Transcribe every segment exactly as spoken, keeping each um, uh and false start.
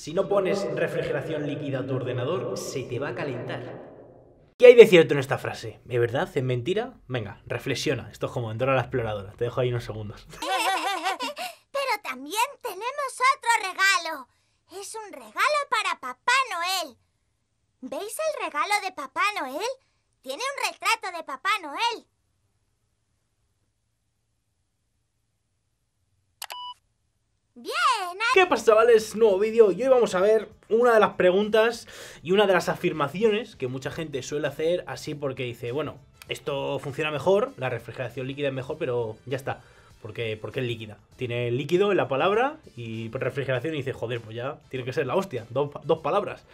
Si no pones refrigeración líquida a tu ordenador, se te va a calentar. ¿Qué hay de cierto en esta frase? ¿Es verdad? ¿Es mentira? Venga, reflexiona. Esto es como en Dora la Exploradora. Te dejo ahí unos segundos. Pero también tenemos otro regalo. Es un regalo para Papá Noel. ¿Veis el regalo de Papá Noel? Tiene un retrato de Papá Noel. Bien. ¿Qué pasa, chavales? Nuevo vídeo y hoy vamos a ver una de las preguntas y una de las afirmaciones que mucha gente suele hacer así porque dice, bueno, esto funciona mejor, la refrigeración líquida es mejor, pero ya está, porque, porque es líquida. Tiene líquido en la palabra y refrigeración y dice, joder, pues ya tiene que ser la hostia, dos, dos palabras.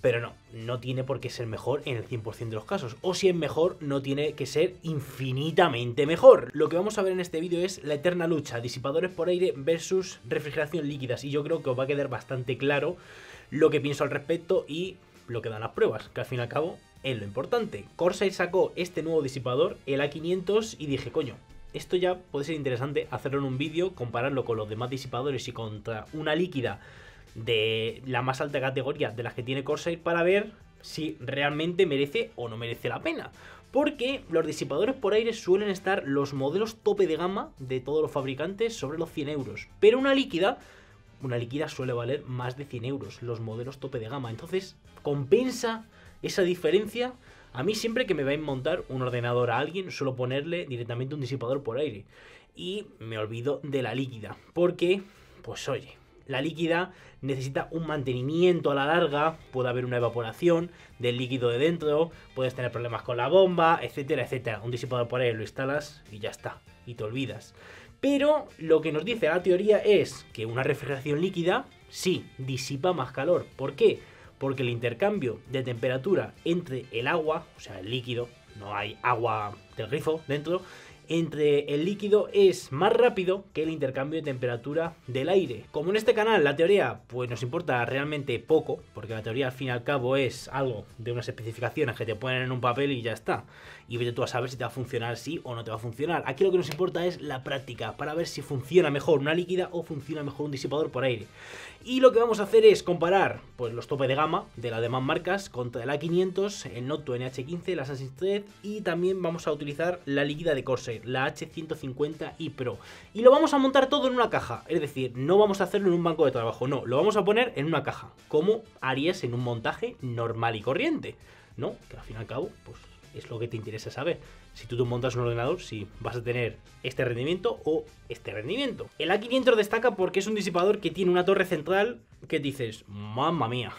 Pero no, no tiene por qué ser mejor en el cien por cien de los casos. O si es mejor, no tiene que ser infinitamente mejor. Lo que vamos a ver en este vídeo es la eterna lucha. Disipadores por aire versus refrigeración líquidas. Y yo creo que os va a quedar bastante claro lo que pienso al respecto y lo que dan las pruebas. Que al fin y al cabo es lo importante. Corsair sacó este nuevo disipador, el A quinientos, y dije, coño, esto ya puede ser interesante hacerlo en un vídeo, compararlo con los demás disipadores y contra una líquida de la más alta categoría de las que tiene Corsair para ver si realmente merece o no merece la pena, porque los disipadores por aire suelen estar los modelos tope de gama de todos los fabricantes sobre los cien euros, pero una líquida una líquida suele valer más de cien euros los modelos tope de gama, entonces compensa esa diferencia. A mí siempre que me vais a montar un ordenador a alguien suelo ponerle directamente un disipador por aire y me olvido de la líquida porque, pues oye, la líquida necesita un mantenimiento a la larga, puede haber una evaporación del líquido de dentro, puedes tener problemas con la bomba, etcétera, etcétera. Un disipador por aire lo instalas y ya está, y te olvidas. Pero lo que nos dice la teoría es que una refrigeración líquida sí disipa más calor. ¿Por qué? Porque el intercambio de temperatura entre el agua, o sea, el líquido, no hay agua del grifo dentro, entre el líquido es más rápido que el intercambio de temperatura del aire. Como en este canal la teoría pues nos importa realmente poco, porque la teoría al fin y al cabo es algo de unas especificaciones que te ponen en un papel y ya está. Y vete tú a saber si te va a funcionar sí o no te va a funcionar. Aquí lo que nos importa es la práctica, para ver si funciona mejor una líquida o funciona mejor un disipador por aire. Y lo que vamos a hacer es comparar pues los tope de gama de las demás marcas contra el A quinientos, el Noctua N H quince, el Asus tres, y también vamos a utilizar la líquida de Corsair, la H ciento cincuenta i Pro, y lo vamos a montar todo en una caja, es decir, no vamos a hacerlo en un banco de trabajo, no, lo vamos a poner en una caja, como harías en un montaje normal y corriente, ¿no? Que al fin y al cabo, pues es lo que te interesa saber, si tú te montas un ordenador, si vas a tener este rendimiento o este rendimiento. El A quinientos destaca porque es un disipador que tiene una torre central que dices, mamma mía,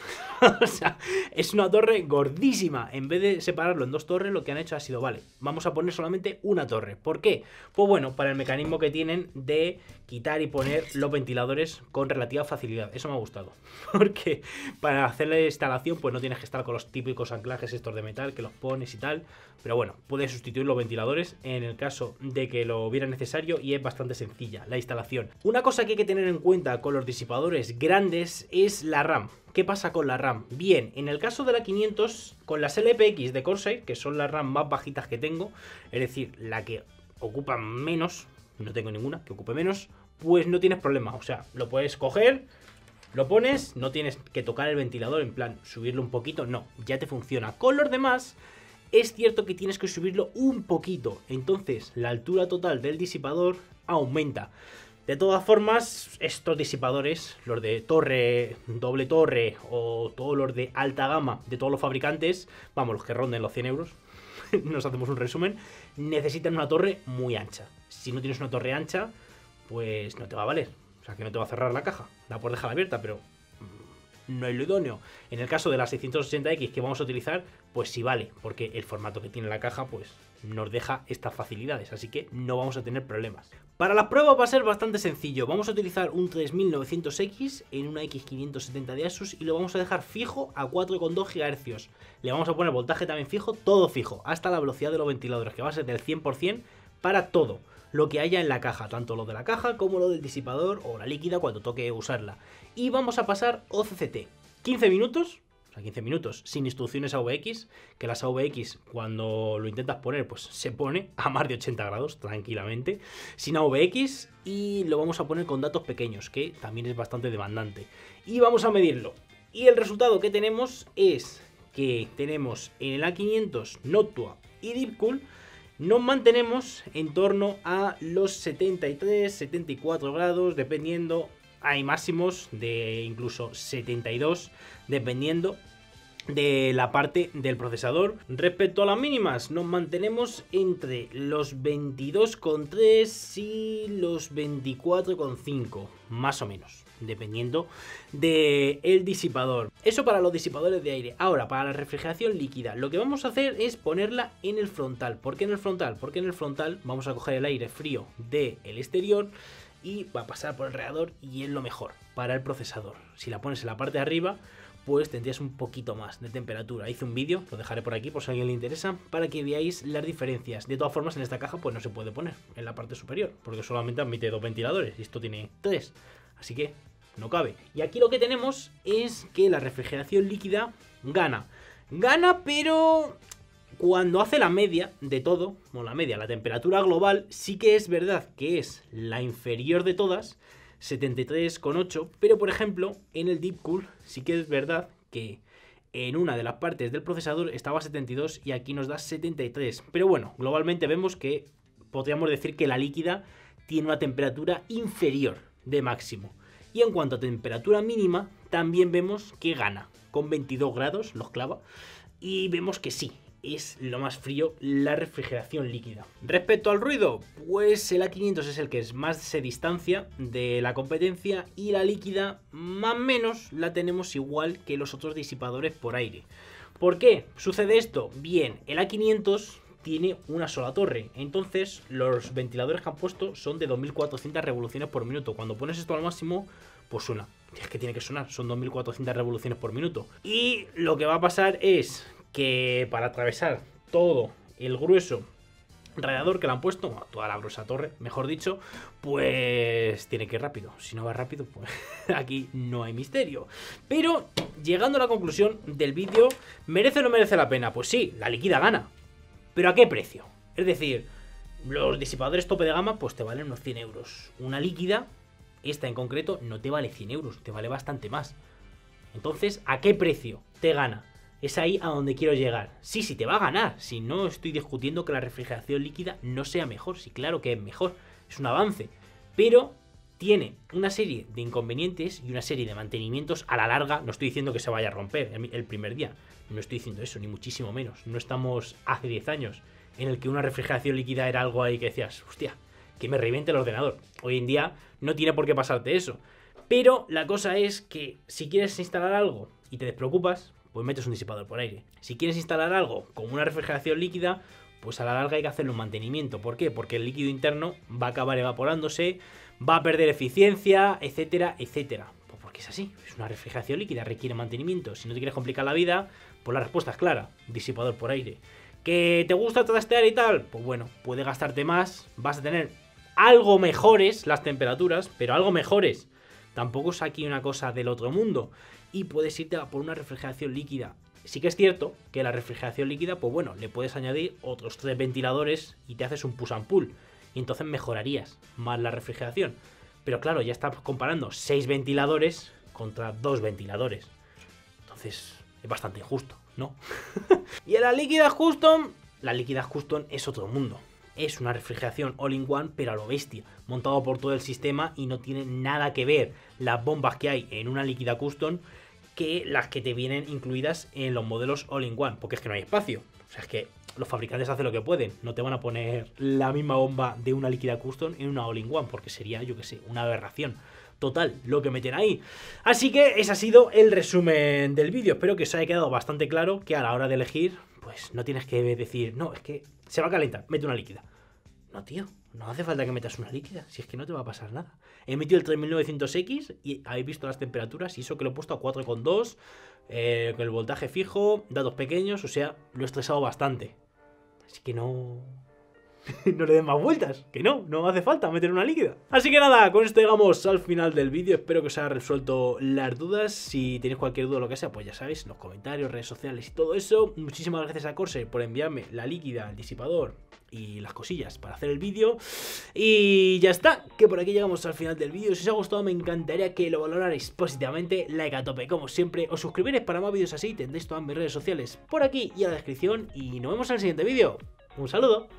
o sea, es una torre gordísima. En vez de separarlo en dos torres, lo que han hecho ha sido, vale, vamos a poner solamente una torre. ¿Por qué? Pues bueno, para el mecanismo que tienen de quitar y poner los ventiladores con relativa facilidad. Eso me ha gustado, porque para hacer la instalación pues no tienes que estar con los típicos anclajes estos de metal que los pones y tal, pero bueno, puedes sustituir los ventiladores en el caso de que lo hubiera necesario y es bastante sencilla la instalación. Una cosa que hay que tener en cuenta con los disipadores grandes es la RAM. ¿Qué pasa con la RAM? Bien, en el caso de la quinientos, con las L P X de Corsair, que son las RAM más bajitas que tengo, es decir, la que ocupa menos, no tengo ninguna que ocupe menos, pues no tienes problema, o sea, lo puedes coger, lo pones, no tienes que tocar el ventilador, en plan, subirlo un poquito, no, ya te funciona. Con los demás, es cierto que tienes que subirlo un poquito, entonces la altura total del disipador aumenta. De todas formas, estos disipadores, los de torre, doble torre o todos los de alta gama de todos los fabricantes, vamos, los que ronden los cien euros, nos hacemos un resumen, necesitan una torre muy ancha. Si no tienes una torre ancha, pues no te va a valer. O sea, que no te va a cerrar la caja, la puedes dejar abierta, pero no es lo idóneo. En el caso de la seiscientos ochenta X que vamos a utilizar, pues sí vale, porque el formato que tiene la caja pues nos deja estas facilidades, así que no vamos a tener problemas. Para las pruebas va a ser bastante sencillo, vamos a utilizar un tres mil novecientos X en una X quinientos setenta de Asus y lo vamos a dejar fijo a cuatro coma dos gigahercios, le vamos a poner voltaje también fijo, todo fijo, hasta la velocidad de los ventiladores, que va a ser del cien por cien para todo lo que haya en la caja, tanto lo de la caja como lo del disipador o la líquida cuando toque usarla. Y vamos a pasar O C C T, quince minutos a quince minutos, sin instrucciones A V X, que las A V X cuando lo intentas poner, pues se pone a más de ochenta grados tranquilamente, sin A V X, y lo vamos a poner con datos pequeños, que también es bastante demandante, y vamos a medirlo. Y el resultado que tenemos es que tenemos en el A quinientos Noctua y Deepcool, nos mantenemos en torno a los setenta y tres, setenta y cuatro grados, dependiendo. Hay máximos de incluso setenta y dos, dependiendo de la parte del procesador. Respecto a las mínimas, nos mantenemos entre los veintidós coma tres y los veinticuatro coma cinco, más o menos, dependiendo del disipador. Eso para los disipadores de aire. Ahora, para la refrigeración líquida, lo que vamos a hacer es ponerla en el frontal. ¿Por qué en el frontal? Porque en el frontal vamos a coger el aire frío del exterior y va a pasar por el radiador, y es lo mejor para el procesador. Si la pones en la parte de arriba, pues tendrías un poquito más de temperatura. Hice un vídeo, lo dejaré por aquí por si a alguien le interesa, para que veáis las diferencias. De todas formas, en esta caja pues no se puede poner en la parte superior, porque solamente admite dos ventiladores y esto tiene tres, así que no cabe. Y aquí lo que tenemos es que la refrigeración líquida gana. Gana, pero cuando hace la media de todo, bueno, la media, la temperatura global, sí que es verdad que es la inferior de todas, setenta y tres coma ocho, pero por ejemplo, en el Deepcool sí que es verdad que en una de las partes del procesador estaba setenta y dos y aquí nos da setenta y tres. Pero bueno, globalmente vemos que podríamos decir que la líquida tiene una temperatura inferior de máximo. Y en cuanto a temperatura mínima, también vemos que gana, con veintidós grados los clava, y vemos que sí, es lo más frío la refrigeración líquida. Respecto al ruido, pues el A quinientos es el que es más se distancia de la competencia, y la líquida más o menos la tenemos igual que los otros disipadores por aire. ¿Por qué sucede esto? Bien, el A quinientos tiene una sola torre, entonces los ventiladores que han puesto son de dos mil cuatrocientas revoluciones por minuto. Cuando pones esto al máximo, pues suena, es que tiene que sonar, son dos mil cuatrocientas revoluciones por minuto. Y lo que va a pasar es que para atravesar todo el grueso radiador que le han puesto, bueno, toda la gruesa torre, mejor dicho, pues tiene que ir rápido. Si no va rápido, pues aquí no hay misterio. Pero llegando a la conclusión del vídeo, ¿merece o no merece la pena? Pues sí, la líquida gana. ¿Pero a qué precio? Es decir, los disipadores tope de gama pues te valen unos cien euros. Una líquida, esta en concreto, no te vale cien euros, te vale bastante más. Entonces, ¿a qué precio te gana? Es ahí a donde quiero llegar. Sí, sí, te va a ganar. Si no estoy discutiendo que la refrigeración líquida no sea mejor. Sí, claro que es mejor. Es un avance. Pero tiene una serie de inconvenientes y una serie de mantenimientos a la larga. No estoy diciendo que se vaya a romper el primer día. No estoy diciendo eso, ni muchísimo menos. No estamos hace diez años en el que una refrigeración líquida era algo ahí que decías, hostia, que me reviente el ordenador. Hoy en día no tiene por qué pasarte eso. Pero la cosa es que si quieres instalar algo y te despreocupas, pues metes un disipador por aire. Si quieres instalar algo como una refrigeración líquida, pues a la larga hay que hacerle un mantenimiento. ¿Por qué? Porque el líquido interno va a acabar evaporándose, va a perder eficiencia, etcétera, etcétera. Pues porque es así, es una refrigeración líquida, requiere mantenimiento. Si no te quieres complicar la vida, pues la respuesta es clara, disipador por aire. ¿Que te gusta trastear y tal? Pues bueno, puede gastarte más, vas a tener algo mejores las temperaturas, pero algo mejores. Tampoco es aquí una cosa del otro mundo. Y puedes irte a por una refrigeración líquida. Sí que es cierto que la refrigeración líquida, pues bueno, le puedes añadir otros tres ventiladores y te haces un push and pull. Y entonces mejorarías más la refrigeración. Pero claro, ya estás comparando seis ventiladores contra dos ventiladores. Entonces es bastante injusto, ¿no? Y en las líquidas custom, la líquida custom es otro mundo. Es una refrigeración all-in-one, pero a lo bestia, montado por todo el sistema, y no tiene nada que ver las bombas que hay en una líquida custom que las que te vienen incluidas en los modelos all-in-one, porque es que no hay espacio. O sea, es que los fabricantes hacen lo que pueden, no te van a poner la misma bomba de una líquida custom en una all-in-one, porque sería, yo que sé, una aberración total lo que meten ahí. Así que ese ha sido el resumen del vídeo. Espero que os haya quedado bastante claro que a la hora de elegir, pues no tienes que decir, no, es que se va a calentar, mete una líquida. No, tío, no hace falta que metas una líquida, si es que no te va a pasar nada. He metido el tres mil novecientos X y habéis visto las temperaturas, y eso que lo he puesto a cuatro coma dos, eh, con el voltaje fijo, datos pequeños, o sea, lo he estresado bastante. Así que no, No le den más vueltas, que no, no hace falta meter una líquida. Así que nada, con esto llegamos al final del vídeo. Espero que os haya resuelto las dudas. Si tenéis cualquier duda o lo que sea, pues ya sabéis, en los comentarios, redes sociales y todo eso. Muchísimas gracias a Corsair por enviarme la líquida, el disipador y las cosillas para hacer el vídeo. Y ya está, que por aquí llegamos al final del vídeo. Si os ha gustado me encantaría que lo valorarais positivamente, like a tope como siempre, os suscribiréis para más vídeos así, tendréis todas mis redes sociales por aquí y en la descripción, y nos vemos en el siguiente vídeo. Un saludo.